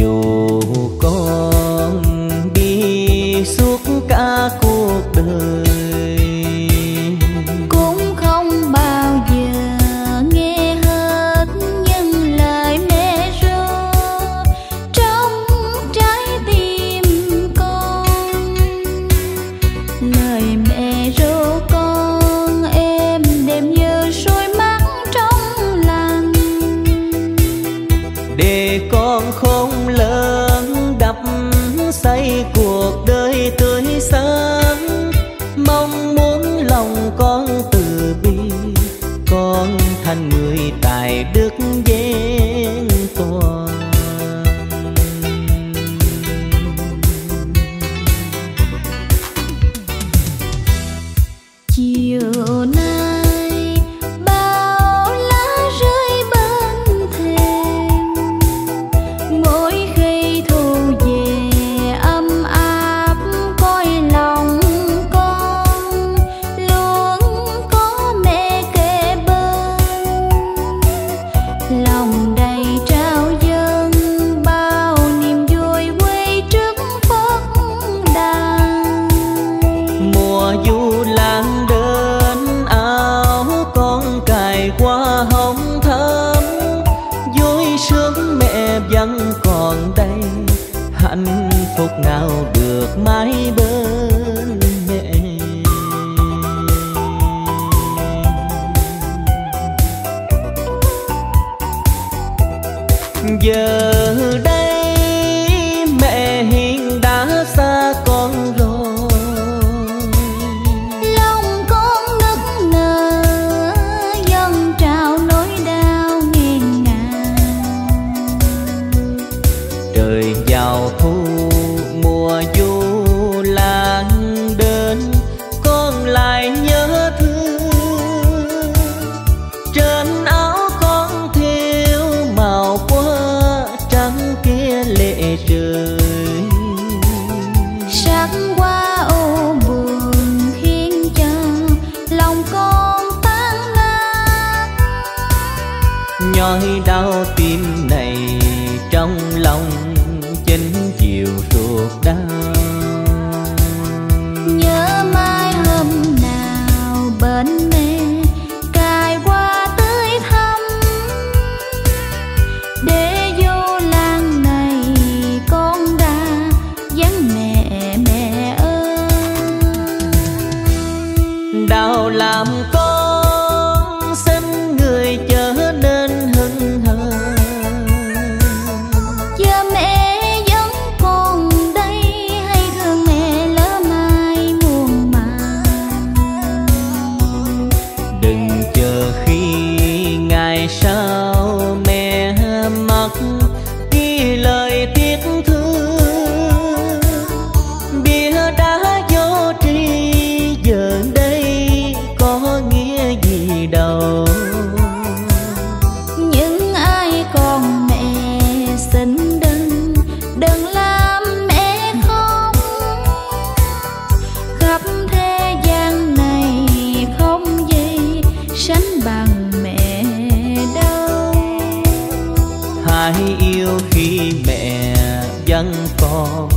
Dù con đi suốt cả cuộc đời cũng không bao giờ nghe hết những lời mẹ ru trong trái tim con. Lời mẹ ru con êm đềm như suối mắt trong lành, để con không xây cuộc đời tươi sáng. Mong muốn lòng con từ bi, con thành người tài đức vẹn toàn. Chiều nay bao lá rơi bên thềm, mỗi khi thu về vẫn còn đây, hạnh phúc nào được mãi bên mẹ. Giờ đây mẹ hiền đã xa con rồi, lòng con nức nở dâng trào nỗi đau nghiền ngào. Trời vào thu mùa du lan đến, con lại nhớ thương. Trên áo con thiếu màu quá trắng kia lệ rơi, sắc hoa ô buồn khiến cho lòng con tan nát. Nhói đau tim này trong lòng chính chiều ruột đau, nhớ mai hôm nào bên mẹ cài hoa tưới thắm, để vô làng này con đã vắng mẹ. Mẹ ơi, đau làm con xin người trở nên hững hờ. Sao mẹ mắc ghi lời tiếc thương, bia đá vô tri giờ đây có nghĩa gì đâu. Những ai còn mẹ xin đừng làm mẹ khóc. Khắp thế gian này không gì sánh bằng ai yêu khi mẹ vẫn còn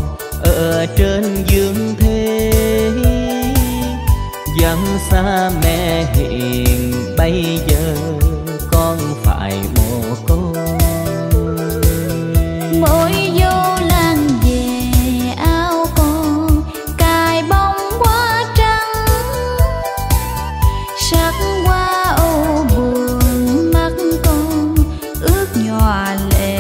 ở trên dương thế. Vẫn xa mẹ hiền bây giờ con phải mồ côi. Mỗi vô làng về áo con cài bông hoa trắng, sắc hoa ô buồn mắt con ướt nhòa lệ.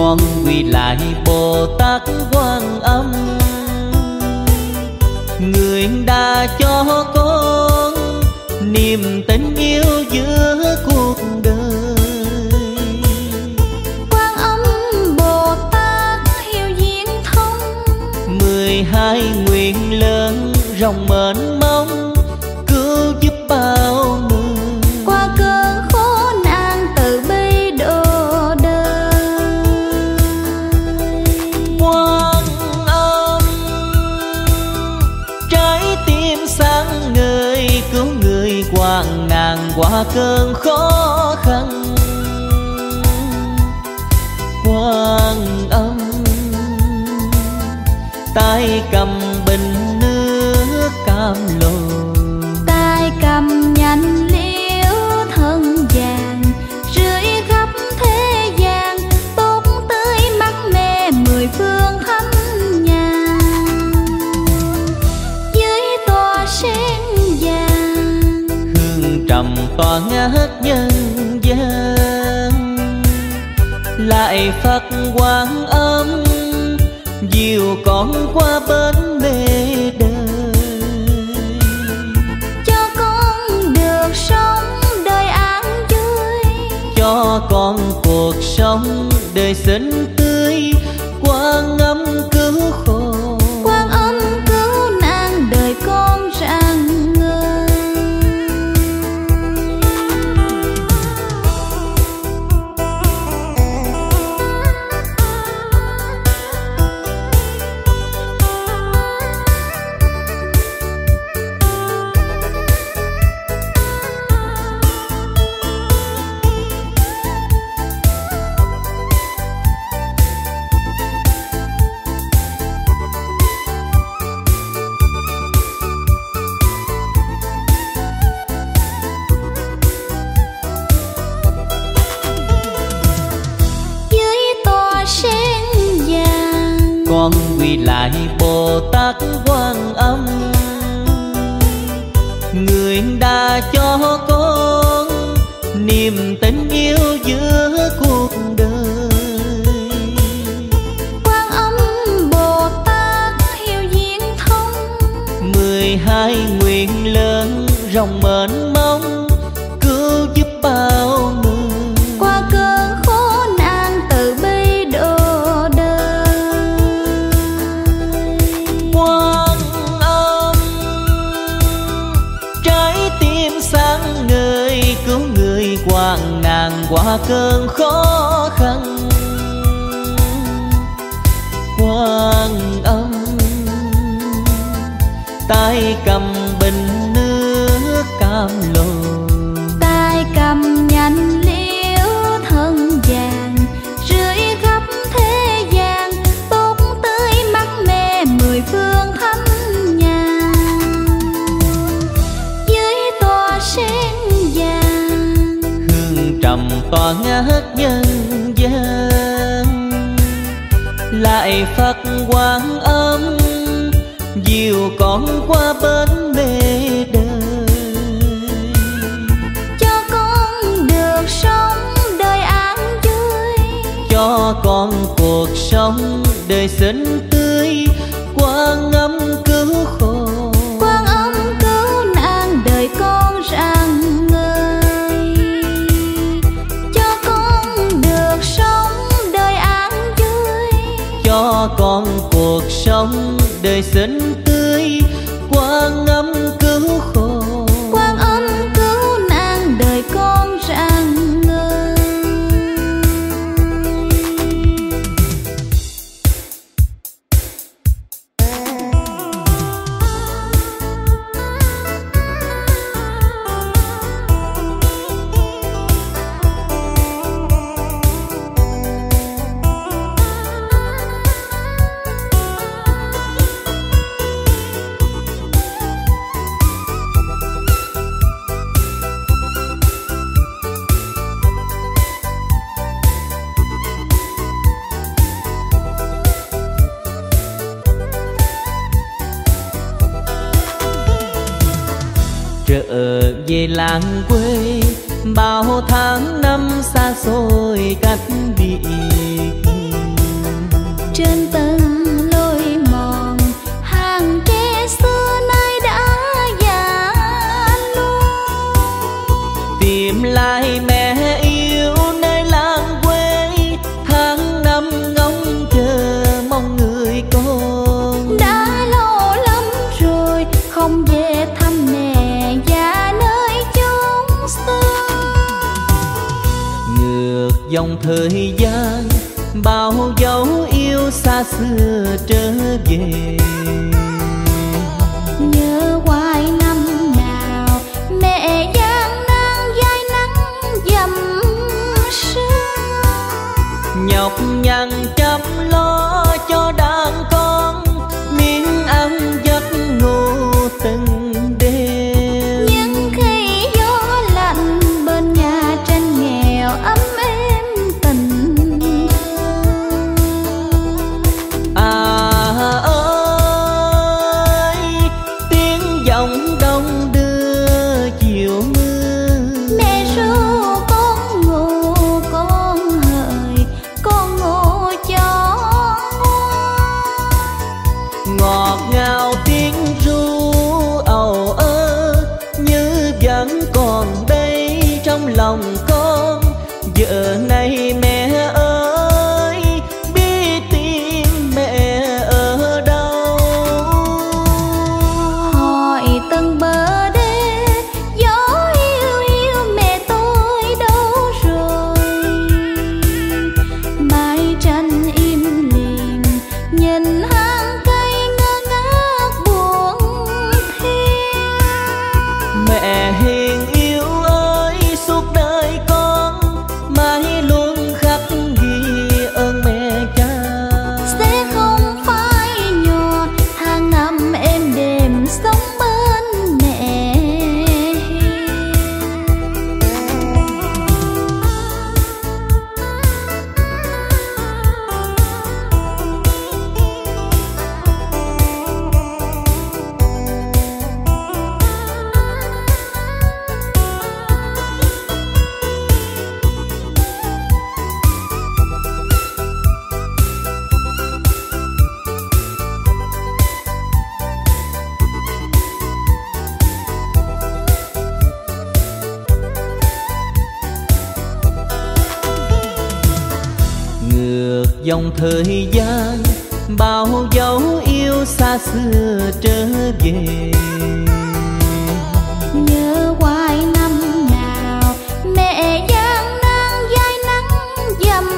con quy lại Bồ Tát Quan Âm, người đã cho con niềm tình yêu giữa cuộc đời. Quan Âm Bồ Tát hiểu diễn thông, 12 nguyện lớn rộng mênh mông, cứu giúp bao người qua cơn khổ nạn từ bi độ đời. Quan Âm trái tim sáng ngời, cứu người hoạn nạn qua cơn khó khăn. Quan Âm tay cầm bình nước cam lồ, tay cầm nhánh liễu thân vàng, rưỡi khắp thế gian tốt tới mắt mẹ mười phương thánh nhà. Dưới tòa sen vàng hương trầm tỏa ngát nhân gian, lại Phật Quan Âm dìu con qua bến mê đời, cho con được sống đời an vui, cho con cuộc sống đời xinh tươi. Quan Âm cứu khổ, Quan Âm cứu nạn đời con rạng ngời. Con quỳ lại Bồ Tát Quan Âm, người đã cho con niềm tình yêu giữa cuộc đời. Quan Âm Bồ Tát hiểu diễn thông, 12 nguyện lớn rộng mênh mông, cứu giúp bao người qua cơn khổ. Hoạn nạn qua cơn khó khăn. Quan Âm tay cầm bình nước cam lồ, tay cầm nhánh liễu thân vàng, rưỡi khắp thế gian tốt tới mắt mẹ mười phương thánh nhà. Dưới tòa sen trầm tỏa ngát nhân gian, lại Phật Quan Âm dìu con qua bến mê đời, cho con được sống đời an vui, cho con cuộc sống đời xinh tươi. Quan Âm cứu khổ, Quan Âm cứu nạn đời con rạng ngời, cho con cuộc sống đời xinh tươi. Quan Âm cứu khổ, Quan Âm cứu nạn đời con rạng ngời. Trở về làng quê bao tháng năm xa xôi cách biệt, dòng thời gian bao dấu yêu xa xưa trở về. Nhớ hoài năm nào mẹ gian nan vai nắng dầm sương, nhọc nhằn chăm lo cho đàn con, miếng ăn giấc ngủ từng đêm. Nhưng khi gió lạnh bên nhà tranh nghèo ấm êm tình thương. À ơi tiếng giọng đông đưa chiều mưa, mẹ ru con hỡi con ngủ cho ngọt ngào. Tiếng ru âu ơ như vẫn còn đây trong lòng con. Giờ này mẹ ơi biết tim mẹ ở đâu, hỏi từng bờ đê gió hiu hiu mẹ tôi đâu rồi. Mái tranh im lìm nhìn hang cây ngơ ngác buồn thiêu. Mẹ hiền yêu ơi suốt đời con mãi luôn khắc ghi ơn mẹ cha. Sẽ không phải nhọt hàng năm em đêm sống bên mẹ. Dòng thời gian bao dấu yêu xa xưa trở về. Nhớ hoài năm nào mẹ gian nan vai nắng dầm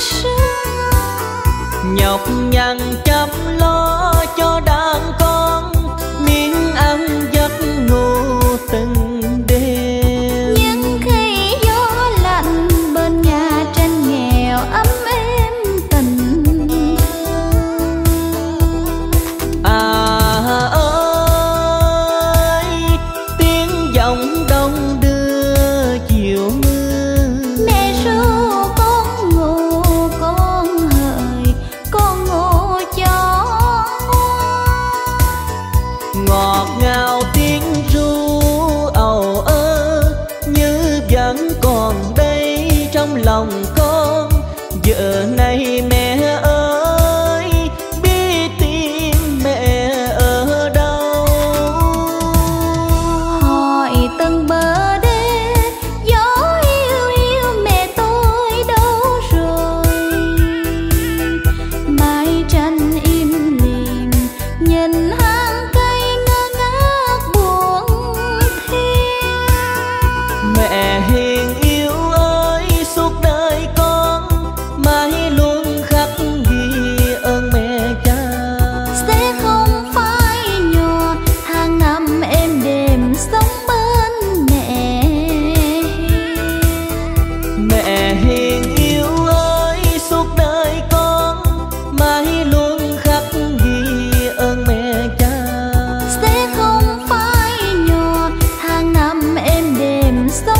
sương, nhọc nhằn chăm lo cho đàn con, miếng ăn giấc ngủ từng đêm. Ngọt ngào tiếng ru âu ơ như vẫn còn đây trong lòng con. Giờ này mẹ ơi biết tim mẹ ở đâu, hỏi từng bờ đê gió hiu hiu mẹ tôi đâu rồi. Mái tranh im lìm nhìn hang hiền yêu ơi suốt đời con mãi luôn khắc ghi ơn mẹ cha. Sẽ không phải nhọt hàng năm em đêm sống bên mẹ. Mẹ hiền yêu ơi suốt đời con mãi luôn khắc ghi ơn mẹ cha. Sẽ không phải nhọt hàng năm em đêm sống.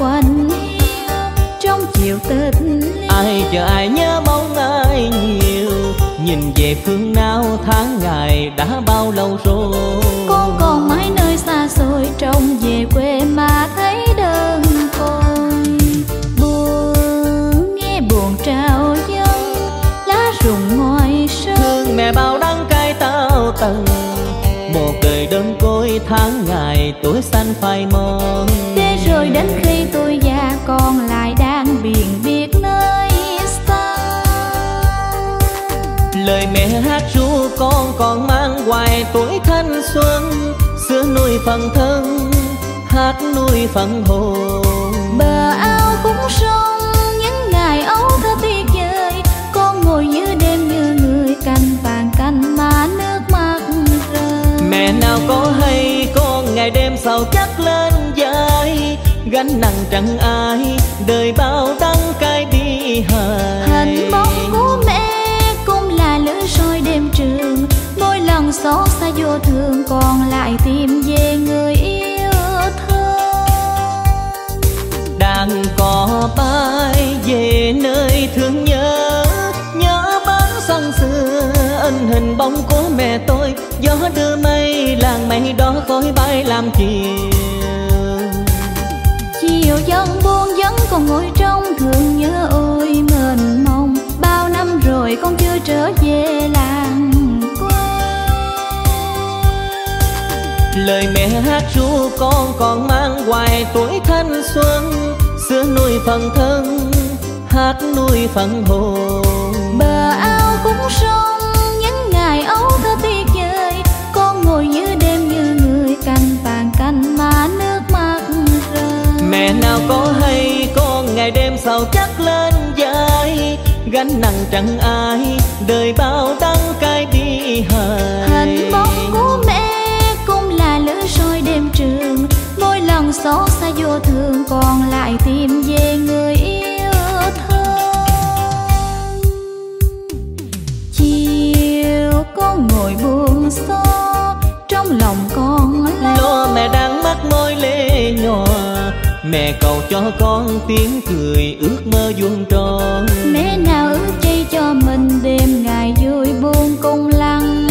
Quanh trong chiều tết ai chờ ai nhớ bóng ai nhiều, nhìn về phương nào tháng ngày đã bao lâu rồi. Con còn mãi nơi xa xôi, trông về quê mà thấy đơn tuổi xanh phai mòn. Thế rồi đến khi tôi già còn lại đang biển biệt nơi xa. Lời mẹ hát ru con còn mang hoài tuổi thanh xuân, xưa nuôi phần thân, hát nuôi phần hồn. Bờ ao cũng sông những ngày ấu thơ tuyệt vời, con ngồi giữa đêm như người canh vàng canh má nước mắt rơi. Mẹ nào có hay con ngày đêm sầu chắc lên vai, gánh nặng chẳng ai đời bao tăng cay bi hờn. Hình bóng của mẹ cũng là lứa soi đêm trường, mỗi lần xót xa vô thường còn lại tìm về người yêu. Đàn cò bay về nơi thương nhớ, nhớ bến sông xưa in hình bóng của mẹ tôi. Gió đưa mây làng mây đó khói bay làm chiều. Chiều dân buông vẫn còn ngồi trong thương nhớ ôi mình mong. Bao năm rồi con chưa trở về làng quê. Lời mẹ hát ru con còn mang hoài tuổi thanh xuân, xưa nuôi phần thân, hát nuôi phần hồn. Bờ ao cũng sông những ngày ấu thơ tuyệt vời, con ngồi giữa đêm như người canh vàng canh má nước mắt rơi. Mẹ nào có hay con ngày đêm sầu chắc lên vai, gánh nặng chẳng ai đời bao đắng cay bi hờn. Hình bóng của mẹ cũng là lứa soi đêm trường, mỗi lần xót xa vô thường còn lại tìm về người yêu thương. Chiều con ngồi buồn xót, trong lòng con lo mẹ đang mắt môi lệ nhòa. Mẹ cầu cho con tiếng cười ước mơ vuông tròn. Mẹ nào ước chi cho mình đêm ngày vui buồn cùng lặng.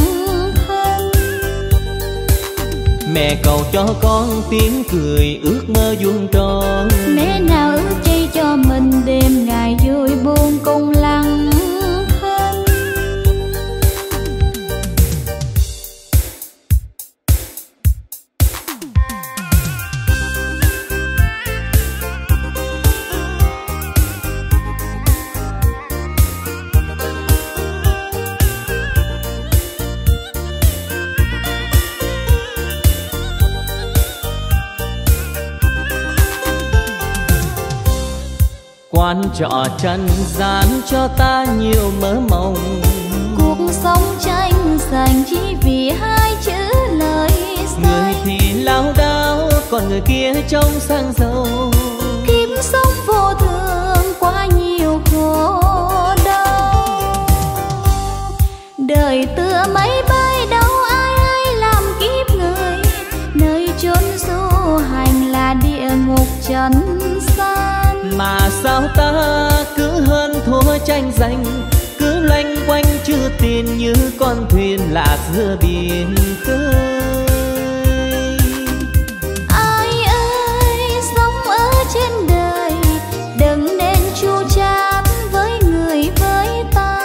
Mẹ cầu cho con tiếng cười ước mơ vuông tròn. Mẹ nào ước chi cho mình đêm ngày vui buồn cùng lặng. Quán trọ trần gian cho ta nhiều mơ mộng, cuộc sống tranh giành chỉ vì hai chữ lời say. Người thì lao đao, còn người kia trông sang giàu. Kiếm sống vô thường quá nhiều khổ đau. Đời tựa máy bay đâu ai hay làm kiếp người, nơi chốn du hành là địa ngục trần gian. Mà sao ta cứ hơn thua tranh giành, cứ loanh quanh chưa tin như con thuyền lạc giữa biển khơi. Ai ơi sống ở trên đời, đừng nên chu chát với người với ta.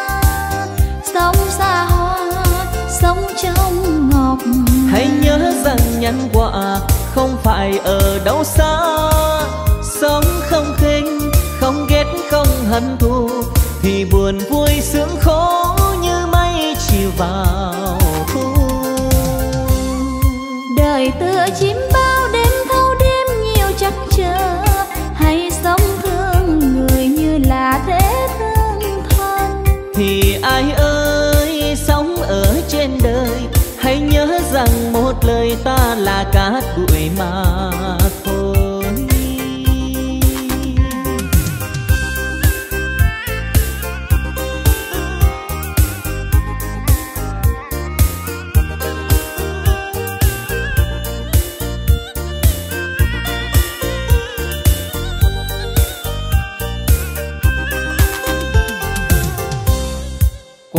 Sống xa hoa, sống trong ngọc. Hãy nhớ rằng nhân quả không phải ở đâu xa. Sống không khinh, không ghét, không hận thù, thì buồn vui sướng khổ như mây chiều vào thu. Đời tựa chim bao đêm thâu đêm nhiều chắc chờ, hãy sống thương người như là thế thương thân. Thì ai ơi sống ở trên đời, hãy nhớ rằng một lời ta là cát bụi mà thôi.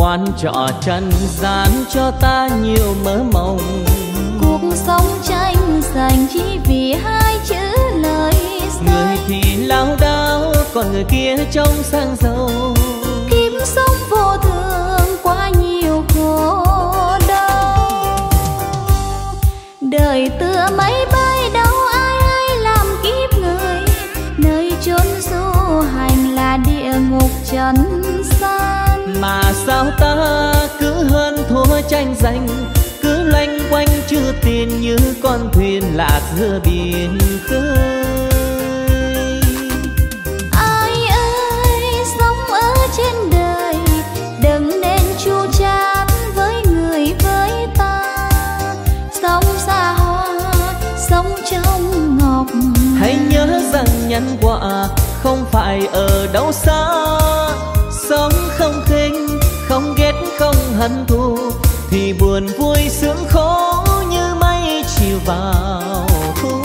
Quán trọ trần gian cho ta nhiều mơ mộng, cuộc sống tranh giành chỉ vì hai chữ lời say. Người thì lao đao, còn người kia trông sang giàu. Kiếm sống vô thường quá nhiều khổ đau. Đời tựa máy bay chốn du hành là địa ngục trần gian. Mà sao ta cứ hơn thua tranh giành, cứ loanh quanh chưa tin như con thuyền lạc giữa biển khơi. Ai ơi sống ở trên đời, đừng nên chu chát với người với ta. Sống xa hoa, sống trong ngọc. Hãy nhớ rằng nhân quả không phải ở đâu xa. Sống không khinh, không ghét, không hận thù, thì buồn vui sướng khổ như mây chiều vào thu.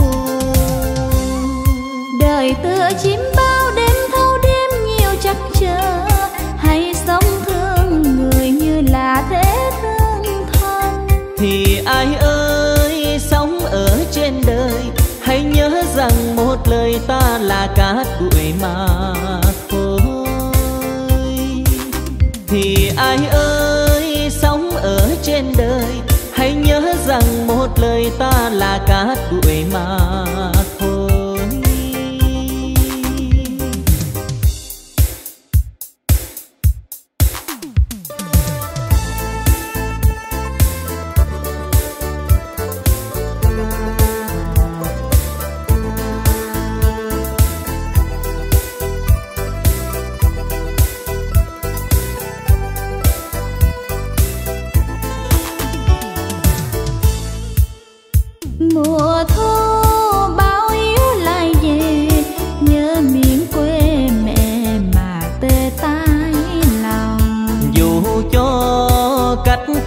Đời tựa chim bao đêm thâu đêm nhiều chắc chờ, hãy sống thương người như là thế thương thân. Thì ai ơi sống ở trên đời, hãy nhớ rằng một lời ta là cát bụi mà thôi. Thì ai ơi sống ở trên đời, hãy nhớ rằng một lời ta là cát bụi mà thôi.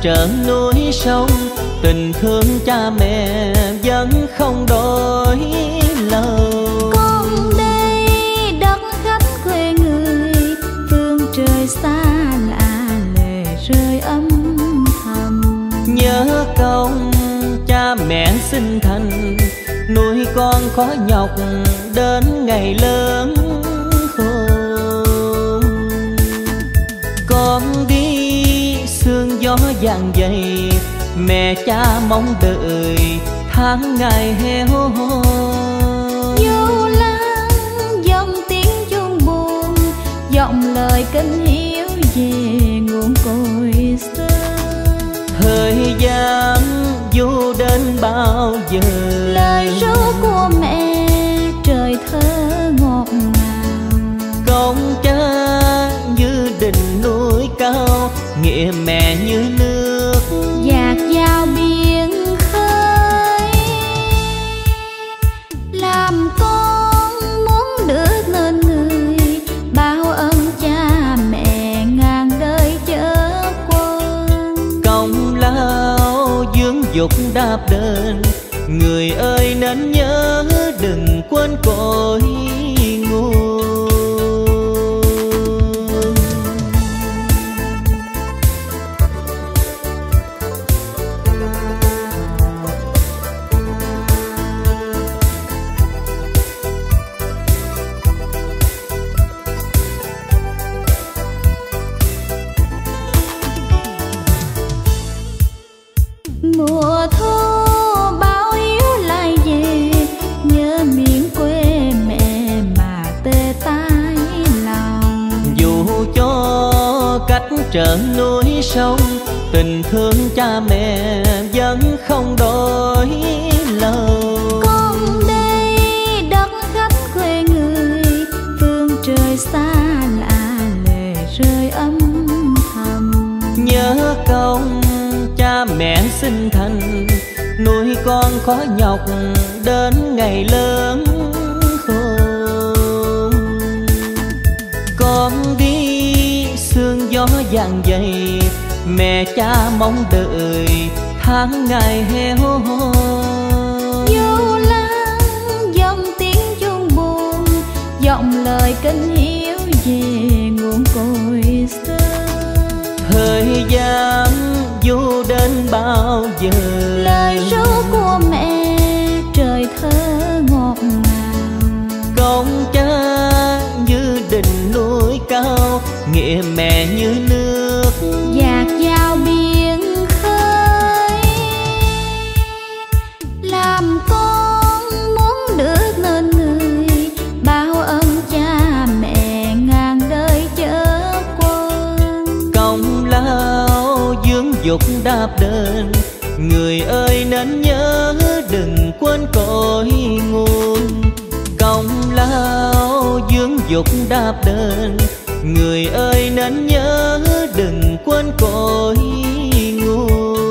Trở núi sông tình thương cha mẹ vẫn không đổi lâu. Con đây đất khách quê người, phương trời xa lạ lệ rơi âm thầm. Nhớ công cha mẹ sinh thành, nuôi con khó nhọc đến ngày lớn khôn. Con đi sương gió vàng dày, mẹ cha mong đợi tháng ngày heo hô. Dù lắng dòng tiếng chuông buồn, giọng lời kính hiếu về nguồn cội xưa. Thời gian du đến bao giờ, lời ru của mẹ trời thơ ngọt ngào. Công cha như đỉnh núi cao, nghĩa mẹ như nước dạt vào biển khơi. Làm con muốn được nên người, bao ơn cha mẹ ngàn đời chớ quên. Công lao dưỡng dục đáp đền, người ơi nên nhớ đừng quên cội nguồn. Trở núi sông tình thương cha mẹ vẫn không đổi lâu. Con đây đất khách quê người, phương trời xa lạ lệ rơi âm thầm. Nhớ công cha mẹ sinh thành, nuôi con khó nhọc đến ngày lớn khôn. Con đi sương gió vàng dày, mẹ cha mong đợi tháng ngày heo hô. Dù lắng dòng tiếng chuông buồn, giọng lời kính hiếu về nguồn cội xưa. Thời gian du đến bao giờ, lời ru của mẹ trời thơ ngọt ngào. Công cha như đỉnh núi cao, nghĩa mẹ như nước dạt vào biển khơi. Làm con muốn được nên người, bao ơn nhục đáp đơn. Người ơi nên nhớ đừng quên cội nguồn, công lao dưỡng dục đáp đền. Người ơi nên nhớ đừng quên cội nguồn.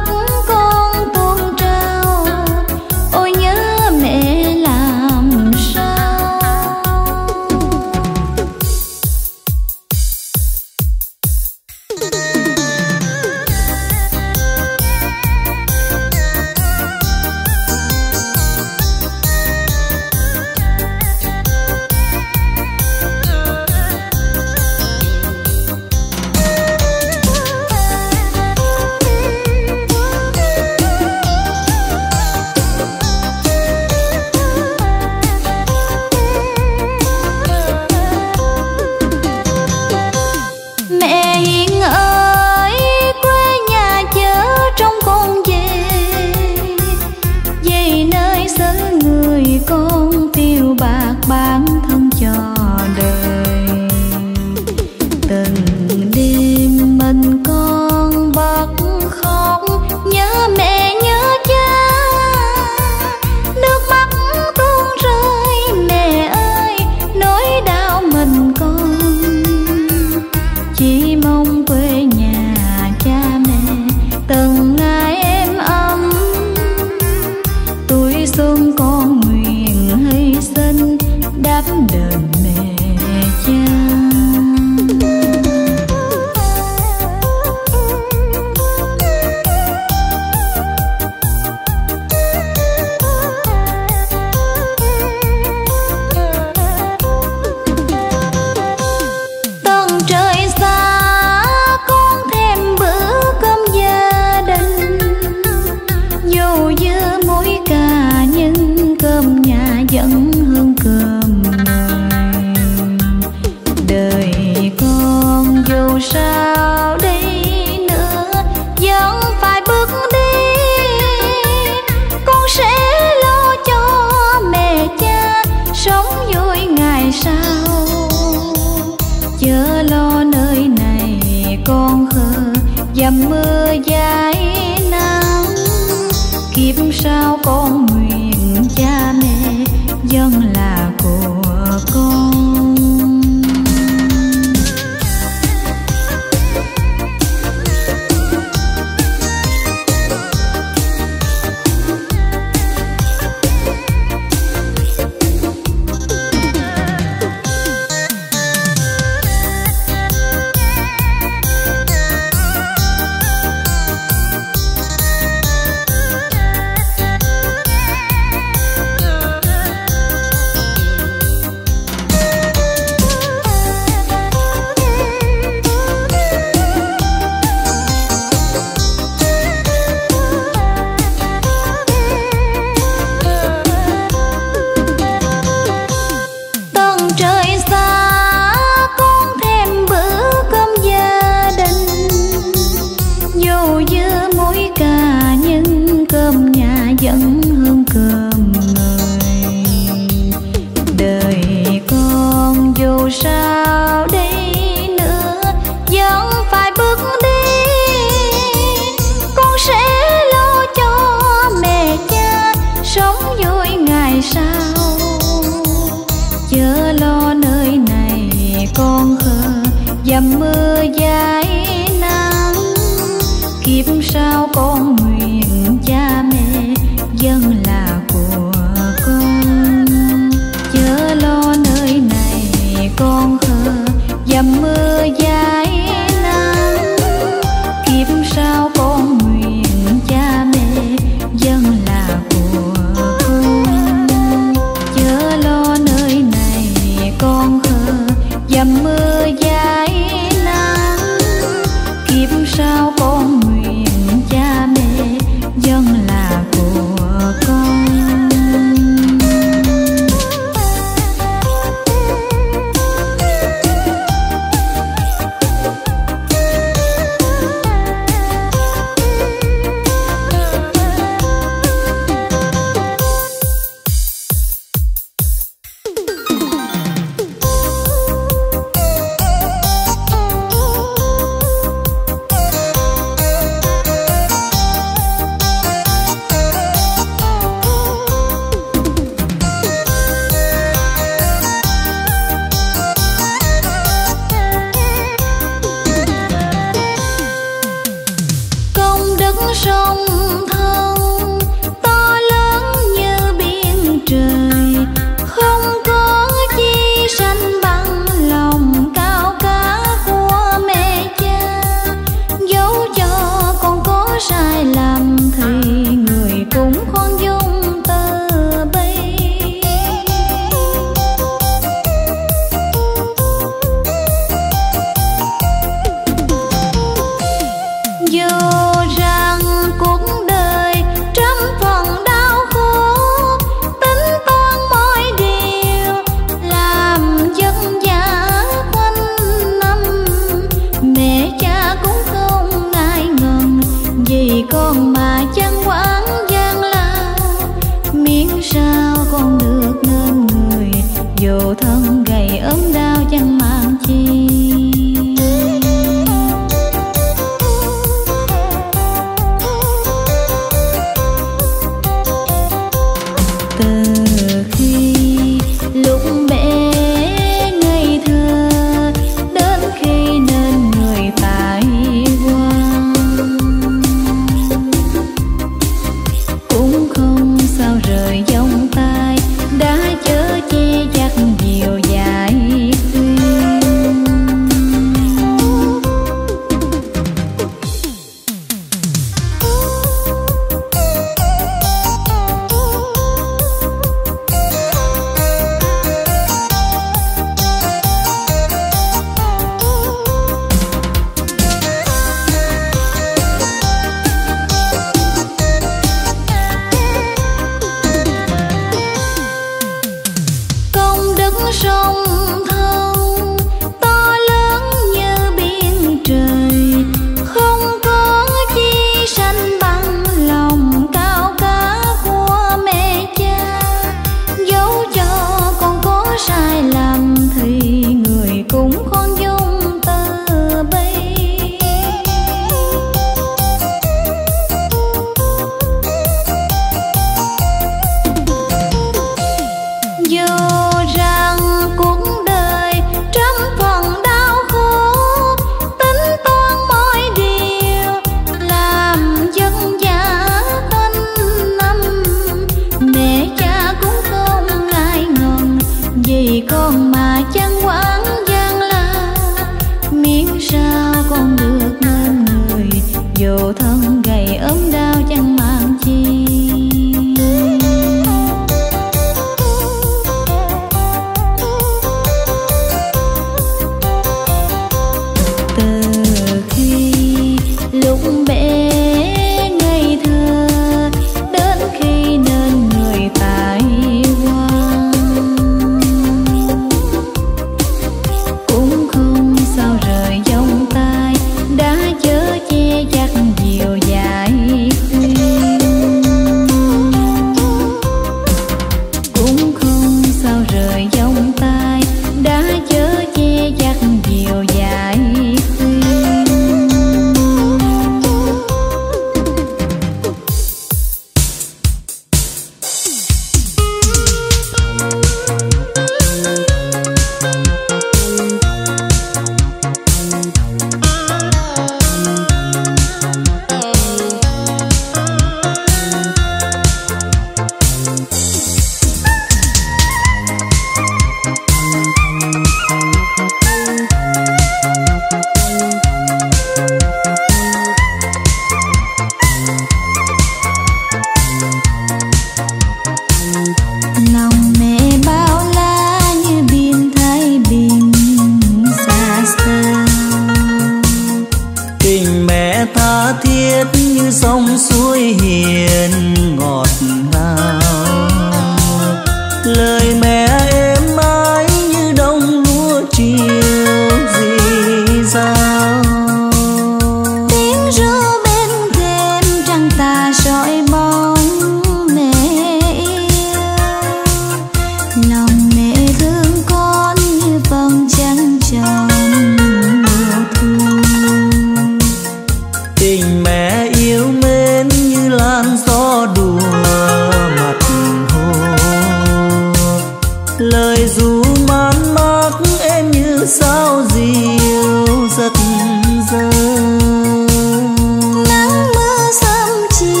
Nắng mưa sớm chiều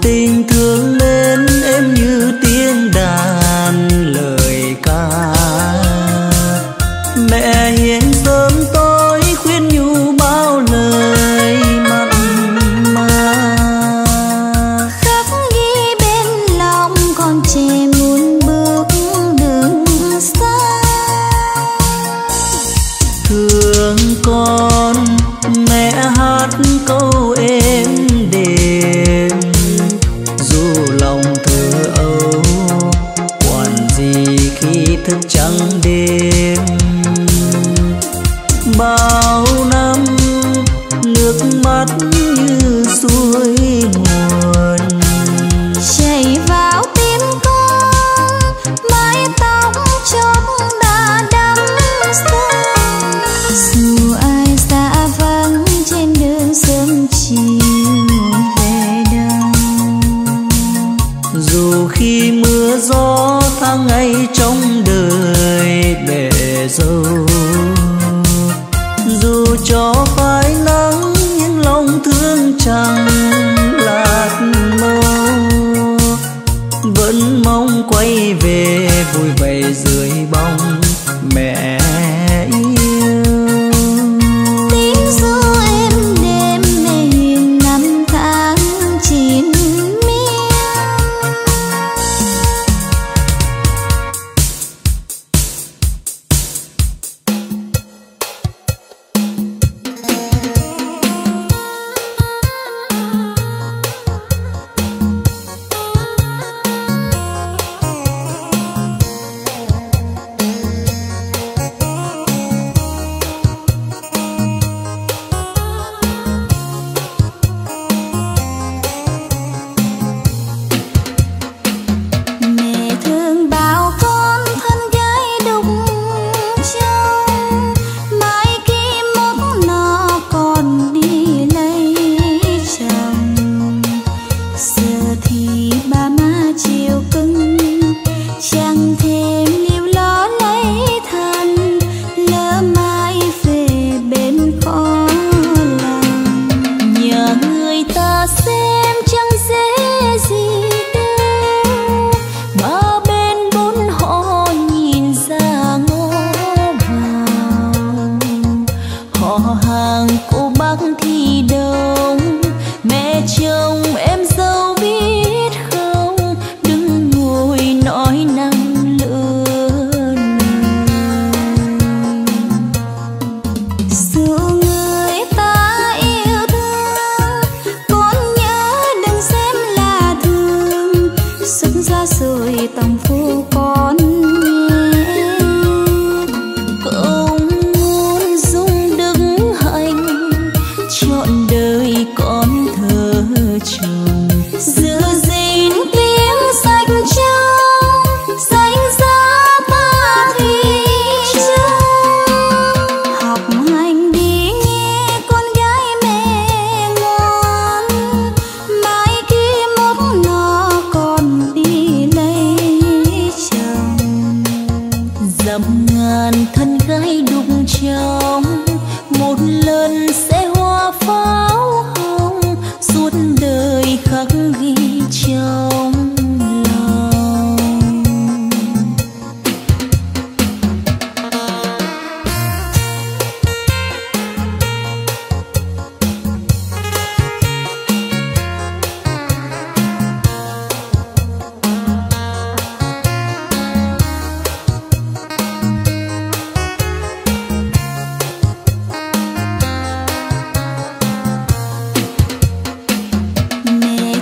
tình thương mến em như tiếng đàn lời ca. Mẹ hiền sớm tối khuyên nhủ bao lời mặn mà, khắc ghi bên lòng con trẻ muốn bước đường xa. Thương con mẹ hát câu em đêm, dù lòng thơ âu quản gì khi thức trắng đêm. Bao năm nước mắt như suối nguồn chảy vào tim con, mái tóc trống đã đắm say. Dù ai xa vắng trên đường sớm chiều về đâu, dù khi mưa gió tháng ngày trong đời bể dâu, dù cho phai nắng những lòng thương chẳng lạt màu, vẫn mong quay về vui vầy dưới bóng mẹ yêu. Tiếng ru êm đêm mẹ hiền năm tháng chín miêu,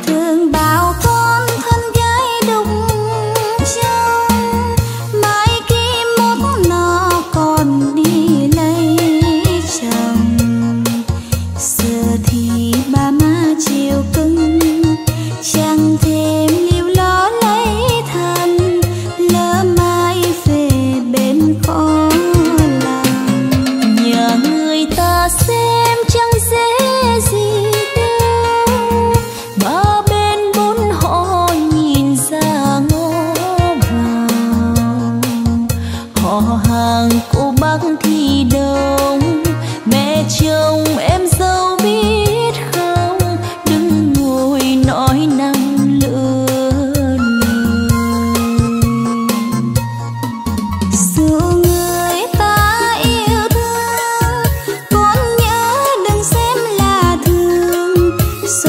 thương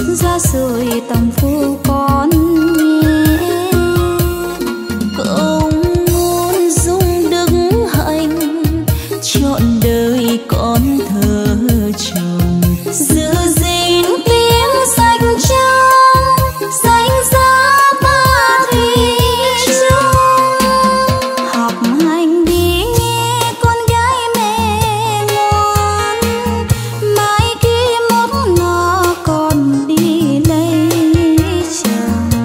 ra rồi tầm phu con ông muốn dung đứng hạnh trọn đời con thờ chồng giữ gìn tiếng sạch trong danh giá ba thủy chung học hành đi con gái mẹ ngoan mãi khi mốc nó còn đi lấy chồng.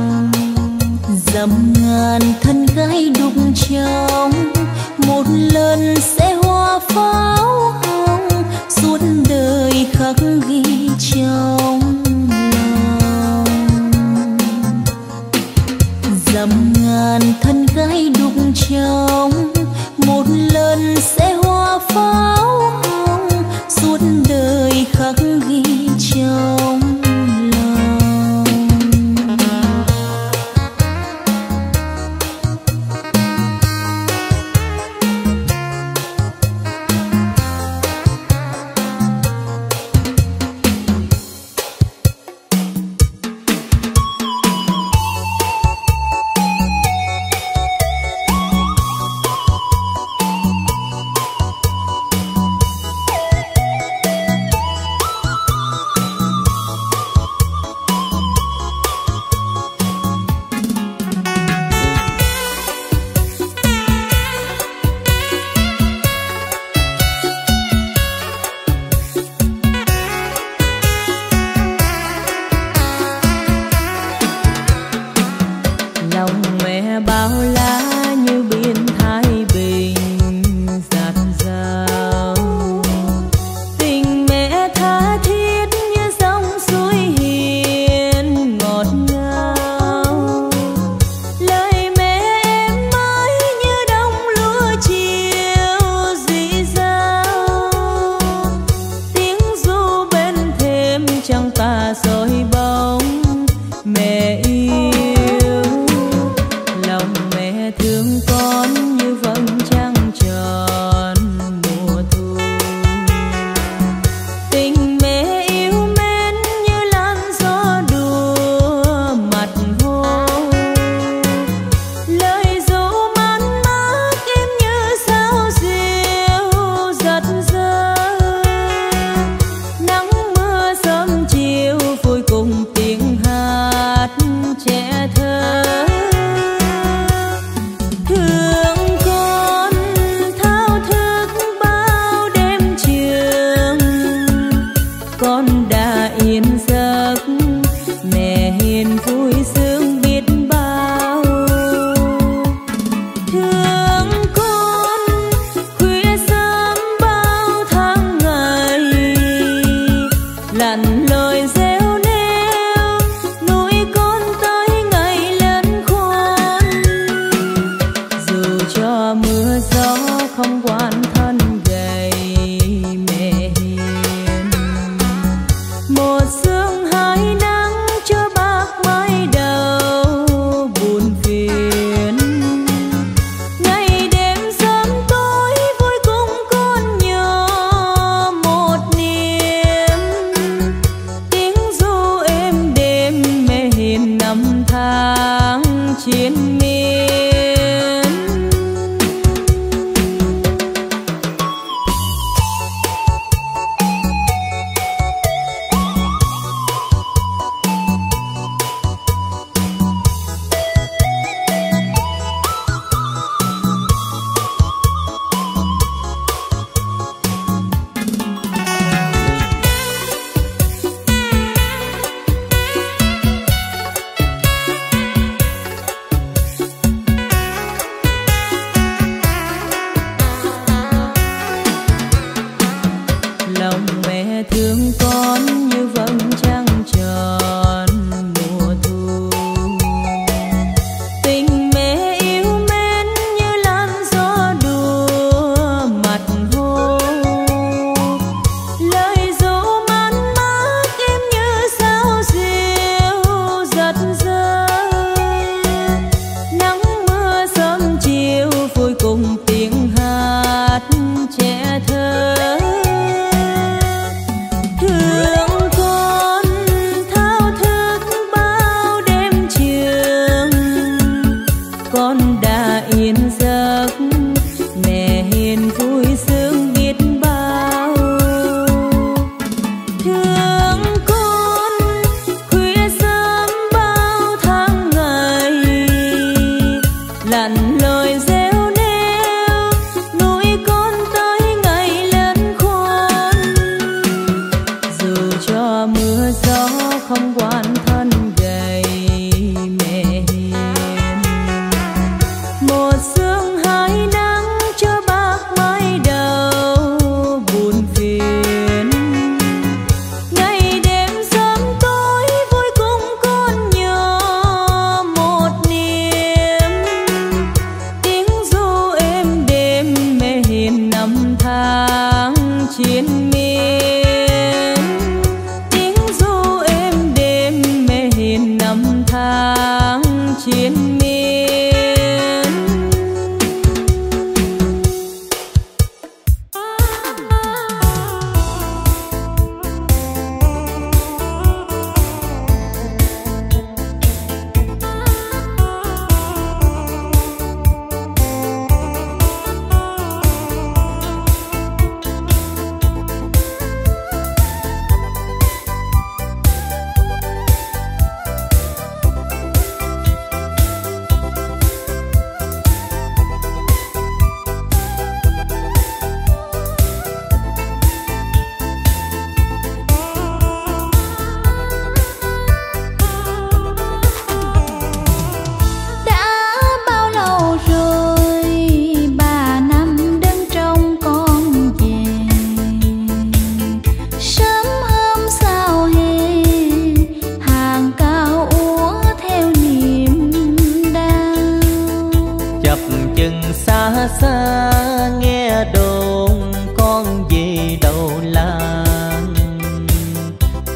xa xa nghe đồn con về đầu làng,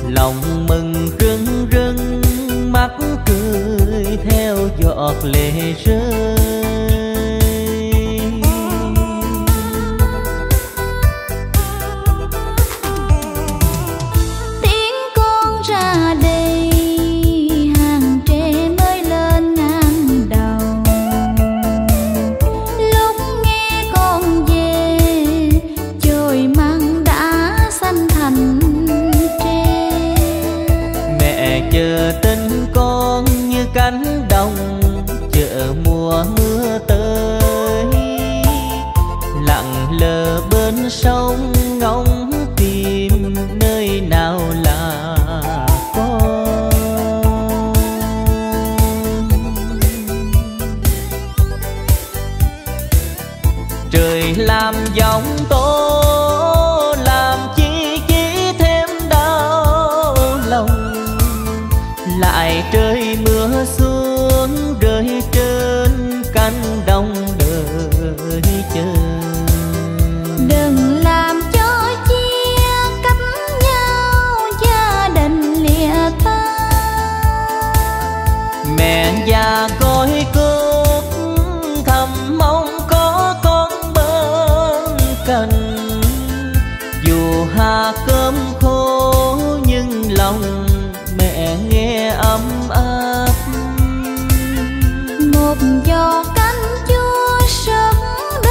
lòng mừng rưng rưng mắt cười theo giọt lệ rơi. Tiếng con ra đây hàng tre mới lên ngang đầu, lúc nghe con về trời măng đã xanh thành tre. Mẹ chờ tin con như cánh đồng chợ mùa mưa tới, lặng lờ bên sông ngóng tìm nơi nào là con. Trời làm giông tố làm chi thêm đau lòng, lại trời mưa xuống rơi trên cánh đồng đợi chờ. Đừng làm cho chia cách nhau gia đình lìa ta, mẹ già coi cốt thầm mong có con bên cạnh. Dù hà cơm khô nhưng lòng mẹ nghe ấm áp, một giọt cánh chúa sớm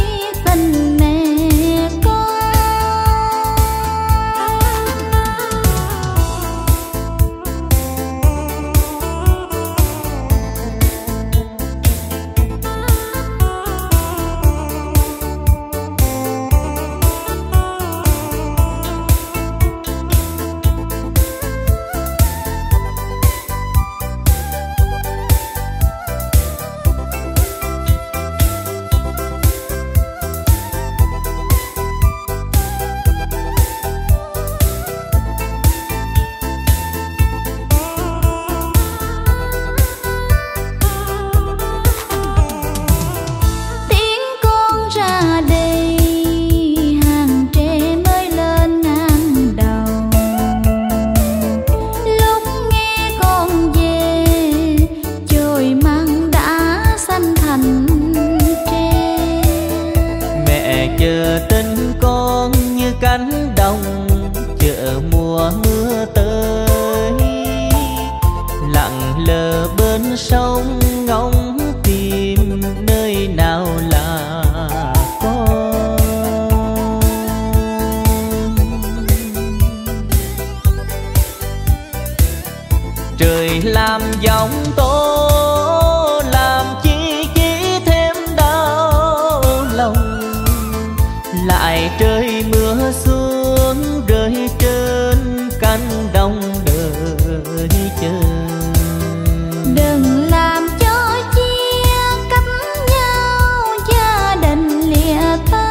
đây tình mẹ con. Chờ tin con như cánh đồng chợ mùa mưa tới, lặng lờ bên sông ngóng tìm nơi nào là con. Trời làm giông tố làm chi thêm đau lòng, lại trời mưa xuống rơi trên cánh đồng đợi chờ. Đừng làm cho chia cách nhau gia đình lìa ta,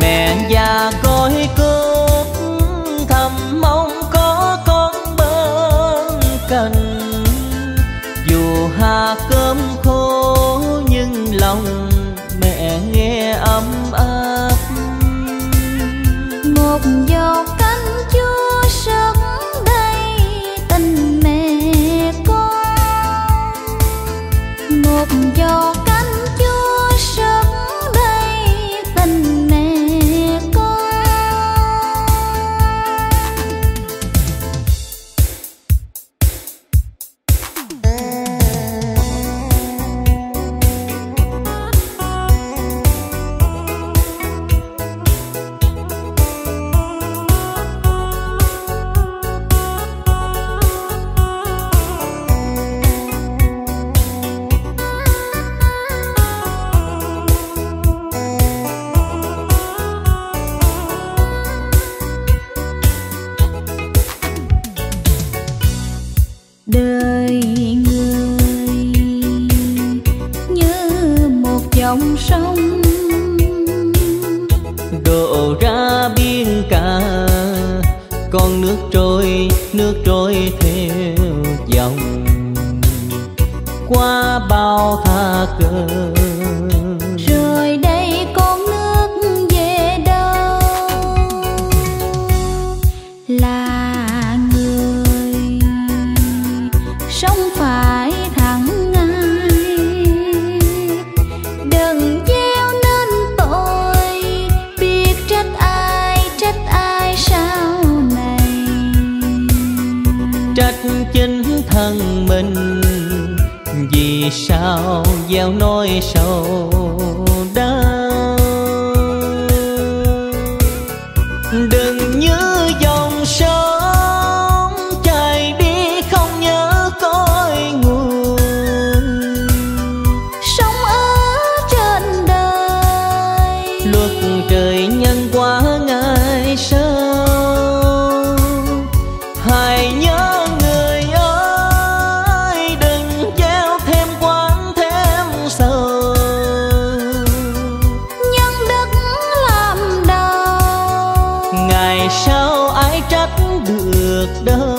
mẹ già coi cốt thầm mong có con bên cạnh. Dù hà cơm khô nhưng lòng mẹ nghe ấm áp, một giọt cánh chúa sớm đây tình mẹ con. Một giọt cánh chúa sớm đây tình mẹ con. Đời người như một dòng sông đổ ra biển cả, con nước trôi theo dòng qua bao tha cờ. sống phải thẳng ngay. Đừng gieo nên tội, biết trách ai sau này. Trách chính thân mình, vì sao gieo nỗi sầu đau. Đừng như dòng sông chảy đi không nhớ cội nguồn. Sống ở trên đời, luật trời nhân quá ngại sâu. Hãy nhớ người ơi, đừng gieo thêm quán thêm sầu. Nhân đức làm đầu, ngày sau ai trách được đâu.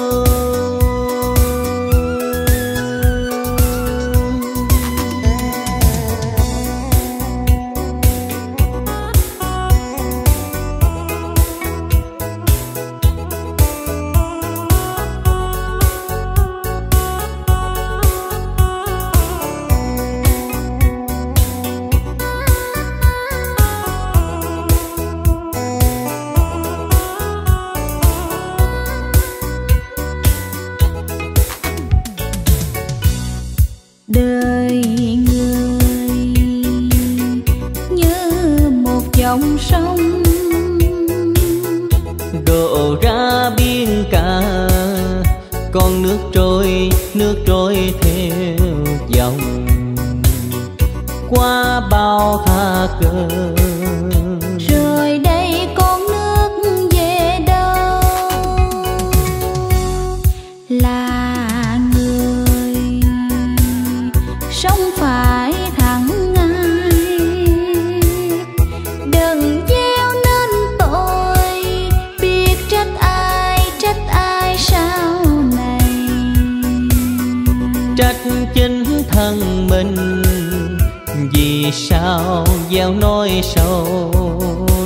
Đời người như một dòng sông đổ ra biển cả, con nước trôi theo dòng qua bao tha cờ. Rồi đây con nước về đâu? Là sống phải thẳng ngay. Đừng gieo nên tội, biết trách ai sau này. Trách chính thân mình, vì sao gieo nỗi sầu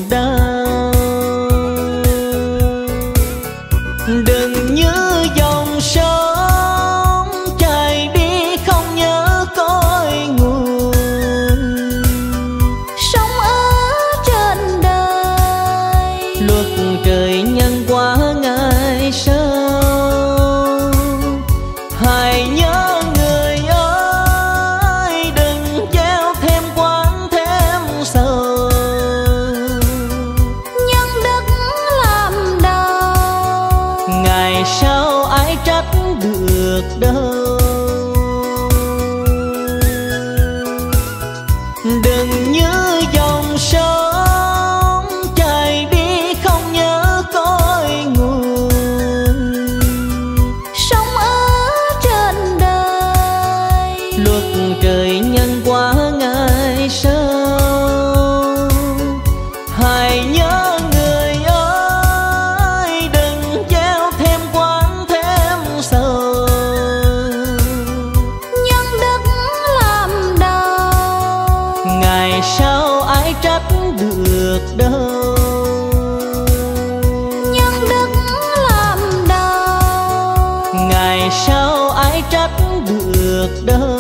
đau. Đừng như dòng sông trời nhân quá ngại sâu. Hãy nhớ người ơi, đừng gieo thêm quán thêm sầu. Nhân đức làm đầu, ngày sau ai trách được đâu. Đừng như dòng sông trời nhân quá ngại sâu. Hãy nhớ người ơi, đừng gieo thêm quán thêm sầu. Nhân đức làm đầu, ngày sau ai trách được đâu. Nhân đức làm đầu, ngày sau ai trách được đâu.